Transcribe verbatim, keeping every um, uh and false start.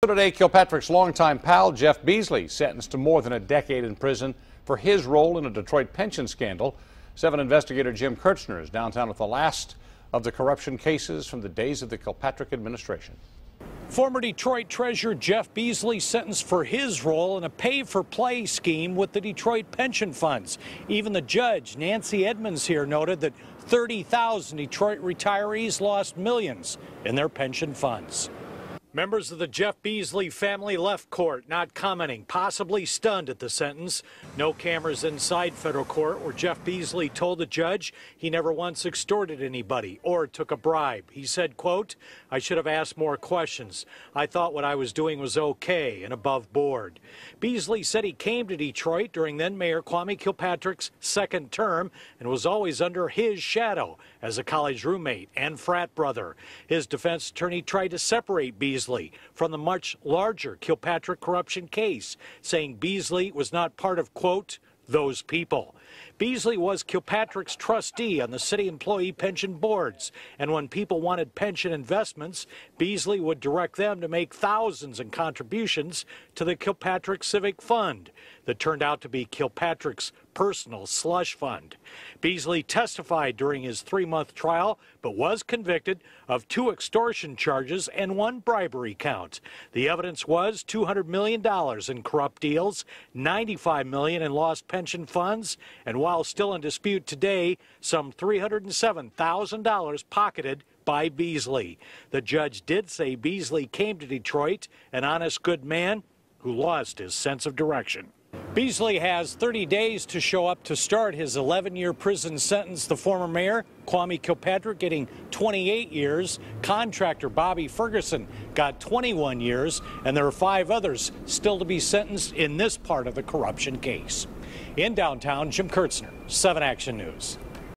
So today, Kilpatrick's longtime pal, Jeff Beasley, sentenced to more than a decade in prison for his role in a Detroit pension scandal. Seven investigator Jim Kiertzner is downtown with the last of the corruption cases from the days of the Kilpatrick administration. Former Detroit Treasurer Jeff Beasley sentenced for his role in a pay-for-play scheme with the Detroit pension funds. Even the judge, Nancy Edmonds, here noted that thirty thousand Detroit retirees lost millions in their pension funds. Members of the Jeff Beasley family left court, not commenting, possibly stunned at the sentence. No cameras inside federal court, where Jeff Beasley told the judge he never once extorted anybody or took a bribe. He said, quote, "I should have asked more questions. I thought what I was doing was okay and above board." Beasley said he came to Detroit during then-Mayor Kwame Kilpatrick's second term and was always under his shadow as a college roommate and frat brother. His defense attorney tried to separate Beasley from the much larger Kilpatrick corruption case, saying Beasley was not part of, quote, those people. Beasley was Kilpatrick's trustee on the city employee pension boards, and when people wanted pension investments, Beasley would direct them to make thousands in contributions to the Kilpatrick Civic Fund that turned out to be Kilpatrick's personal slush fund. Beasley testified during his three-month trial, but was convicted of two extortion charges and one bribery count. The evidence was two hundred million dollars in corrupt deals, ninety-five million dollars in lost pension funds, and while still in dispute today, some three hundred seven thousand dollars pocketed by Beasley. The judge did say Beasley came to Detroit an honest, good man who lost his sense of direction. Beasley has thirty days to show up to start his eleven-year prison sentence. The former mayor, Kwame Kilpatrick, getting twenty-eight years. Contractor Bobby Ferguson got twenty-one years. And there are five others still to be sentenced in this part of the corruption case. In downtown, Jim Kiertzner, seven Action News.